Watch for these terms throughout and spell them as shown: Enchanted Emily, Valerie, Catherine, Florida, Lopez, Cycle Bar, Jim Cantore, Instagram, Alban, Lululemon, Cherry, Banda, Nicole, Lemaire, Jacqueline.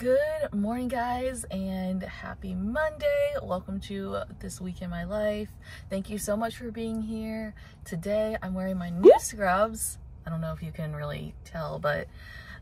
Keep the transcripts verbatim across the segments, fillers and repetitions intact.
Good morning, guys, and happy Monday. Welcome to This Week in My Life. Thank you so much for being here. Today, I'm wearing my new scrubs. I don't know if you can really tell, but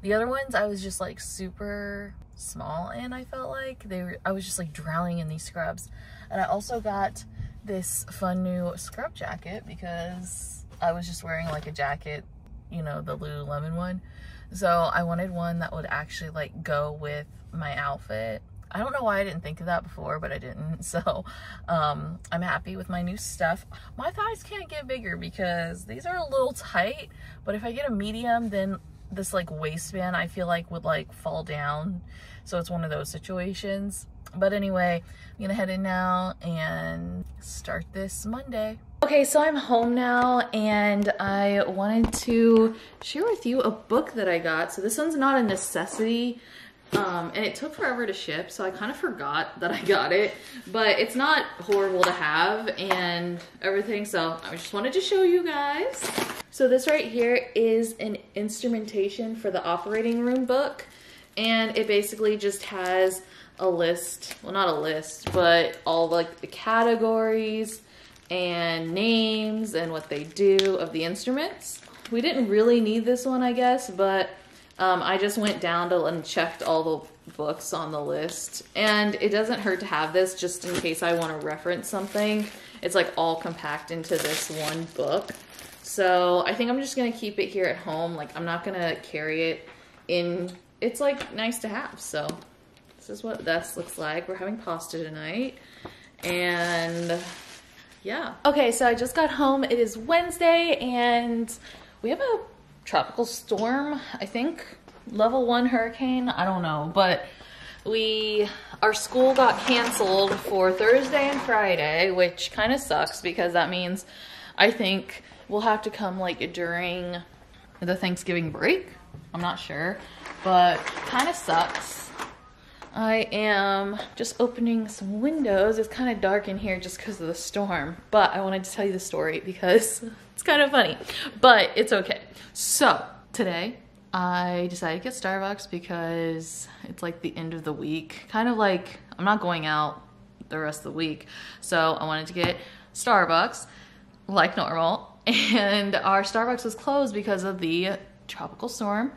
the other ones, I was just like super small, and I felt like they were, I was just like drowning in these scrubs. And I also got this fun new scrub jacket because I was just wearing like a jacket, you know, the Lululemon one. So I wanted one that would actually like go with my outfit. I don't know why I didn't think of that before, but I didn't. So um, I'm happy with my new stuff. My thighs can't get bigger because these are a little tight, but if I get a medium, then this like waistband I feel like would like fall down. So it's one of those situations. But anyway, I'm gonna head in now and start this Monday. Okay, so I'm home now and I wanted to share with you a book that I got. So this one's not a necessity, um, and it took forever to ship, so I kind of forgot that I got it, but it's not horrible to have and everything, so I just wanted to show you guys. So this right here is an instrumentation for the operating room book, and it basically just has a list, well not a list, but all like the categories and names and what they do of the instruments. We didn't really need this one, I guess, but um, I just went down to and checked all the books on the list, and it doesn't hurt to have this just in case I want to reference something. It's like all compact into this one book. So I think I'm just gonna keep it here at home. Like I'm not gonna carry it in. It's like nice to have. So this is what this looks like. We're having pasta tonight, and yeah. Okay, so I just got home. It is Wednesday and we have a tropical storm, I think. Level one hurricane, I don't know, but we, our school got canceled for Thursday and Friday, which kind of sucks because that means I think we'll have to come like during the Thanksgiving break. I'm not sure, but kind of sucks. I am just opening some windows. It's kind of dark in here just because of the storm, but I wanted to tell you the story because it's kind of funny, but it's okay. So today I decided to get Starbucks because it's like the end of the week, kind of like I'm not going out the rest of the week. So I wanted to get Starbucks like normal, and our Starbucks was closed because of the tropical storm.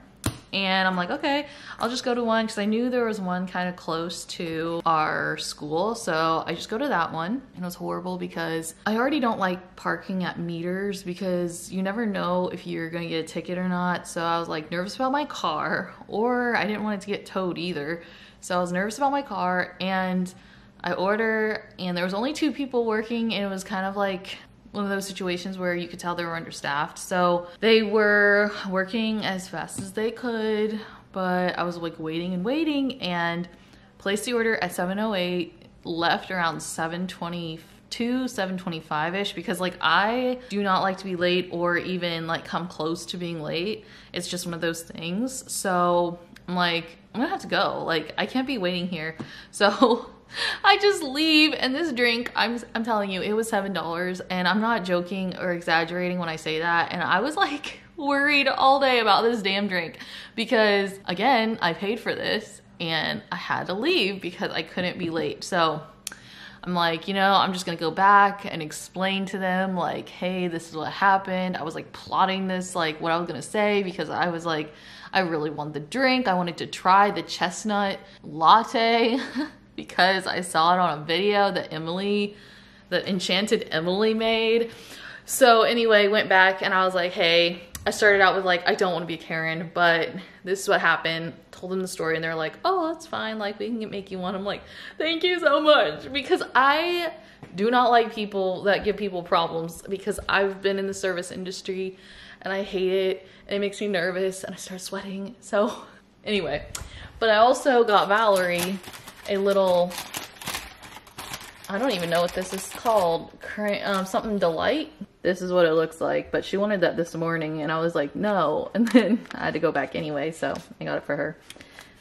And I'm like, okay, I'll just go to one because I knew there was one kind of close to our school. So I just go to that one, and it was horrible because I already don't like parking at meters because you never know if you're going to get a ticket or not. So I was like nervous about my car, or I didn't want it to get towed either. So I was nervous about my car, and I order, and there was only two people working, and it was kind of like one of those situations where you could tell they were understaffed. So they were working as fast as they could, but I was like waiting and waiting, and placed the order at seven oh eight, left around seven twenty-two, seven twenty-five-ish, because like I do not like to be late or even like come close to being late. It's just one of those things. So I'm like, I'm gonna have to go. Like I can't be waiting here. So I just leave, and this drink, I'm, I'm telling you, it was seven dollars, and I'm not joking or exaggerating when I say that. And I was like worried all day about this damn drink because again, I paid for this and I had to leave because I couldn't be late. So I'm like, you know, I'm just gonna go back and explain to them like, hey, this is what happened. I was like plotting this, like what I was gonna say, because I was like, I really want the drink. I wanted to try the chestnut latte. Because I saw it on a video that Emily, that Enchanted Emily made. So anyway, went back and I was like, hey, I started out with like, I don't want to be a Karen, but this is what happened. Told them the story, and they're like, oh, that's fine. Like we can make you one. I'm like, thank you so much. Because I do not like people that give people problems, because I've been in the service industry and I hate it, and it makes me nervous and I start sweating. So anyway, but I also got Valerie a little, I don't even know what this is called, um, something delight. This is what it looks like, but she wanted that this morning and I was like, no. And then I had to go back anyway, so I got it for her.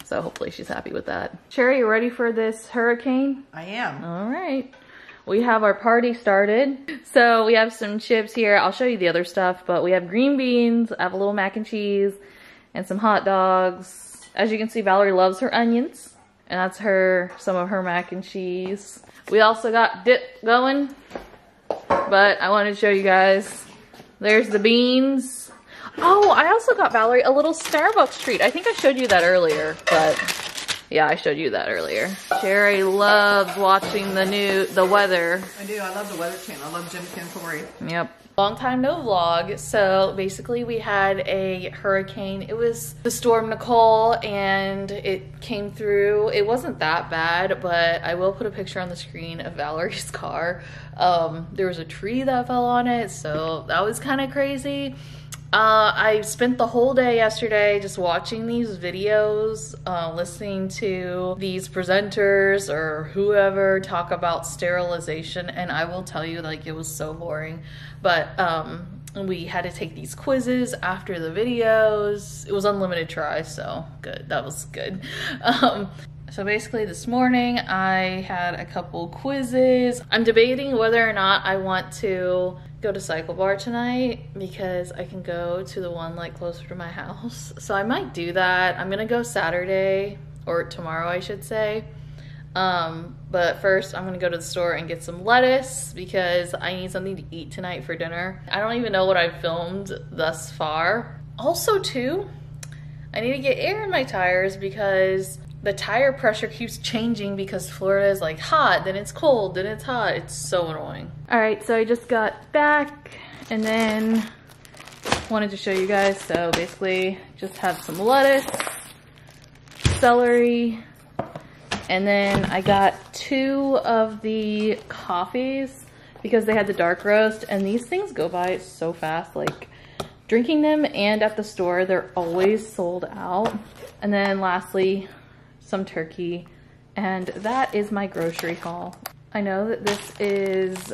So hopefully she's happy with that. Cherry, you ready for this hurricane? I am. All right. We have our party started. So we have some chips here. I'll show you the other stuff, but we have green beans. I have a little mac and cheese and some hot dogs. As you can see, Valerie loves her onions, and that's her, some of her mac and cheese. We also got dip going, but I wanted to show you guys. There's the beans. Oh, I also got Valerie a little Starbucks treat. I think I showed you that earlier, but yeah, I showed you that earlier. Cherry loves watching the new, the weather. I do, I love the weather channel. I love Jim Cantore. Yep. Long time no vlog. So basically we had a hurricane. It was the storm Nicole, and it came through. It wasn't that bad, but I will put a picture on the screen of Valerie's car. Um, there was a tree that fell on it, so that was kind of crazy. Uh, I spent the whole day yesterday just watching these videos, uh, listening to these presenters or whoever talk about sterilization, and I will tell you, like, it was so boring. But um, we had to take these quizzes after the videos. It was unlimited tries, so good. That was good. Um, So basically this morning I had a couple quizzes. I'm debating whether or not I want to go to Cycle Bar tonight because I can go to the one like closer to my house. So I might do that. I'm gonna go Saturday, or tomorrow I should say. Um, but first I'm gonna go to the store and get some lettuce because I need something to eat tonight for dinner. I don't even know what I've filmed thus far. Also too, I need to get air in my tires because the tire pressure keeps changing because Florida is like hot, then it's cold, then it's hot. It's so annoying. All right, so I just got back and then wanted to show you guys. So basically just have some lettuce, celery, and then I got two of the coffees because they had the dark roast, and these things go by so fast, like drinking them, and at the store they're always sold out. And then lastly, some turkey, and that is my grocery haul. I know that this is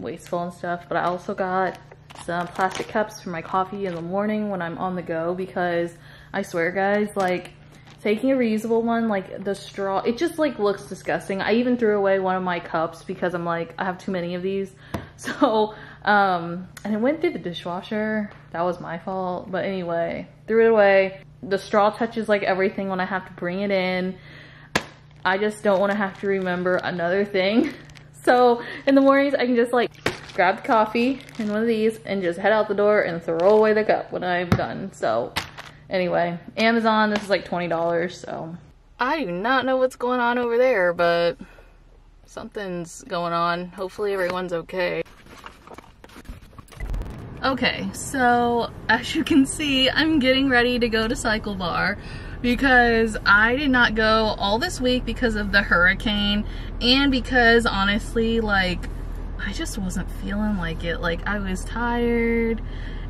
wasteful and stuff, but I also got some plastic cups for my coffee in the morning when I'm on the go, because I swear guys, like taking a reusable one, like the straw, it just like looks disgusting. I even threw away one of my cups because I'm like, I have too many of these. So, um, and it went through the dishwasher. That was my fault, but anyway, threw it away. The straw touches like everything when I have to bring it in. I just don't want to have to remember another thing. So in the mornings I can just like grab the coffee in one of these and just head out the door and throw away the cup when I'm done. So anyway, Amazon, this is like twenty dollars, so. I do not know what's going on over there, but something's going on. Hopefully everyone's okay. Okay, so as you can see, I'm getting ready to go to Cycle Bar because I did not go all this week because of the hurricane, and because honestly, like, I just wasn't feeling like it. Like, I was tired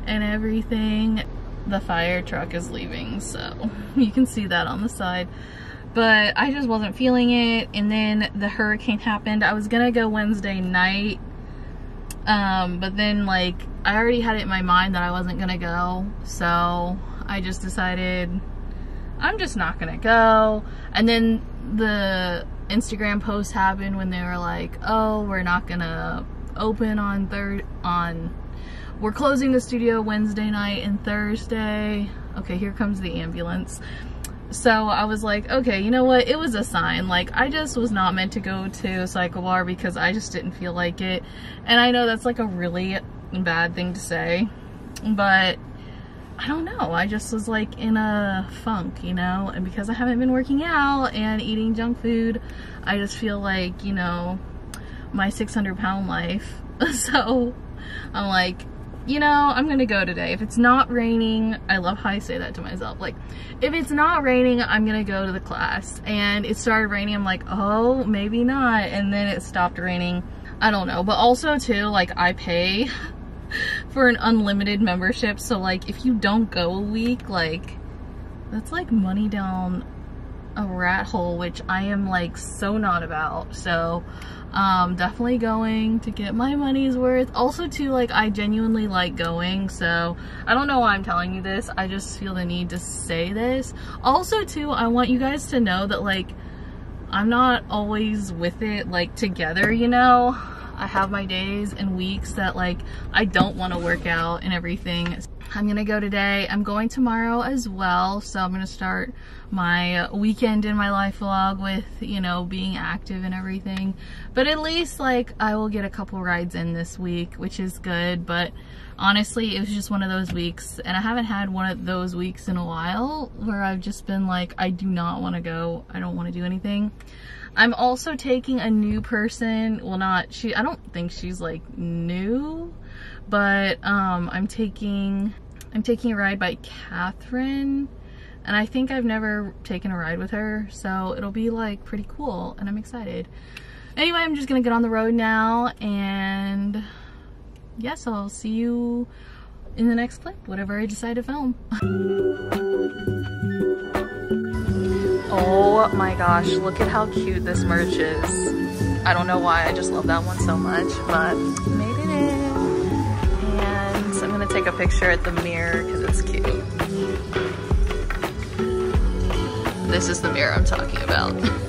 and everything. The fire truck is leaving, so you can see that on the side. But I just wasn't feeling it, and then the hurricane happened. I was gonna go Wednesday night, um, but then, like, I already had it in my mind that I wasn't gonna go, so I just decided I'm just not gonna go. And then the Instagram post happened when they were like, oh, we're not gonna open on third on we're closing the studio Wednesday night and Thursday. Okay, here comes the ambulance. So I was like, okay, you know what, it was a sign. Like, I just was not meant to go to Cycle Bar because I just didn't feel like it. And I know that's like a really bad thing to say, but I don't know, I just was like in a funk, you know, and because I haven't been working out and eating junk food, I just feel like, you know, my six hundred pound life. So I'm like, you know, I'm gonna go today. If it's not raining, I love how I say that to myself, like, if it's not raining, I'm gonna go to the class. And it started raining, I'm like, oh, maybe not. And then it stopped raining. I don't know. But also too, like, I pay for an unlimited membership, so like if you don't go a week, like that's like money down a rat hole, which I am like so not about. So um definitely going to get my money's worth. Also too, like, I genuinely like going, so I don't know why I'm telling you this, I just feel the need to say this. Also too, I want you guys to know that, like, I'm not always with it like together, you know. I have my days and weeks that, like, I don't want to work out and everything. I'm gonna go today. I'm going tomorrow as well, so I'm gonna start my weekend in my life vlog with, you know, being active and everything. But at least, like, I will get a couple rides in this week, which is good. But honestly, it was just one of those weeks, and I haven't had one of those weeks in a while where I've just been like, I do not want to go, I don't want to do anything. I'm also taking a new person, well, not she, I don't think she's like new, but um I'm taking I'm taking a ride by Catherine, and I think I've never taken a ride with her, so it'll be like pretty cool and I'm excited. Anyway, I'm just gonna get on the road now, and yes, I'll see you in the next clip, whatever I decide to film. Oh my gosh, look at how cute this merch is. I don't know why, I just love that one so much, but made it in. And I'm gonna take a picture at the mirror because it's cute. This is the mirror I'm talking about.